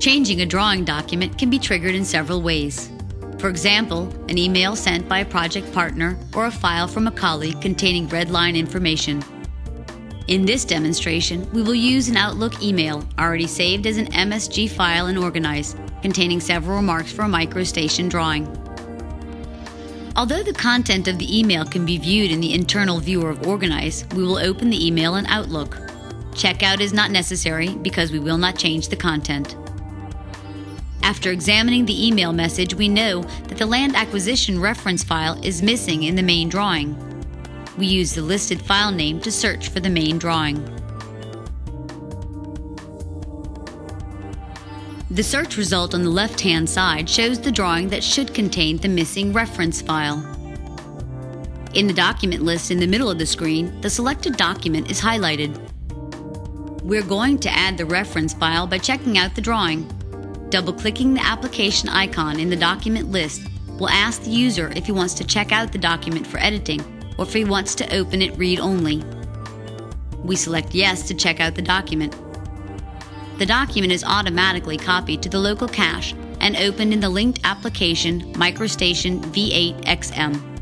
Changing a drawing document can be triggered in several ways. For example, an email sent by a project partner or a file from a colleague containing red line information. In this demonstration, we will use an Outlook email already saved as an MSG file and organized, containing several remarks for a MicroStation drawing. Although the content of the email can be viewed in the internal viewer of Organize, we will open the email in Outlook. Checkout is not necessary because we will not change the content. After examining the email message, we know that the land acquisition reference file is missing in the main drawing. We use the listed file name to search for the main drawing. The search result on the left-hand side shows the drawing that should contain the missing reference file. In the document list in the middle of the screen, the selected document is highlighted. We're going to add the reference file by checking out the drawing. Double-clicking the application icon in the document list will ask the user if he wants to check out the document for editing or if he wants to open it read-only. We select Yes to check out the document. The document is automatically copied to the local cache and opened in the linked application MicroStation V8XM.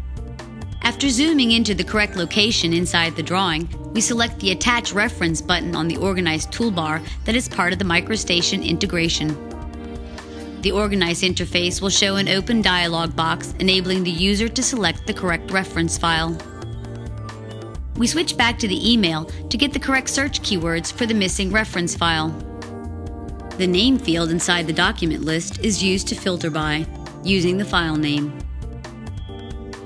After zooming into the correct location inside the drawing, we select the Attach Reference button on the Organize toolbar that is part of the MicroStation integration. The Organize interface will show an open dialog box enabling the user to select the correct reference file. We switch back to the email to get the correct search keywords for the missing reference file. The name field inside the document list is used to filter by, using the file name.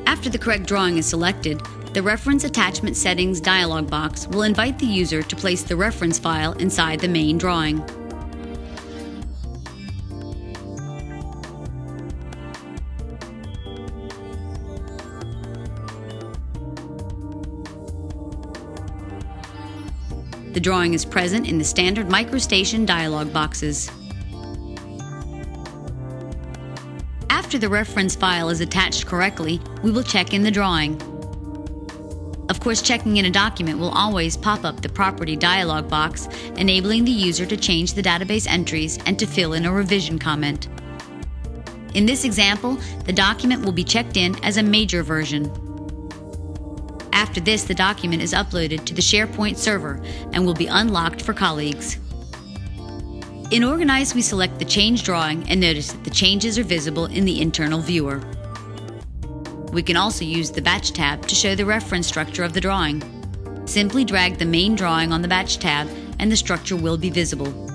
After the correct drawing is selected, the Reference Attachment Settings dialog box will invite the user to place the reference file inside the main drawing. The drawing is present in the standard MicroStation dialog boxes. After the reference file is attached correctly, we will check in the drawing. Of course, checking in a document will always pop up the property dialog box, enabling the user to change the database entries and to fill in a revision comment. In this example, the document will be checked in as a major version. After this, the document is uploaded to the SharePoint server and will be unlocked for colleagues. In Organize, we select the Change Drawing and notice that the changes are visible in the internal viewer. We can also use the Batch tab to show the reference structure of the drawing. Simply drag the main drawing on the Batch tab and the structure will be visible.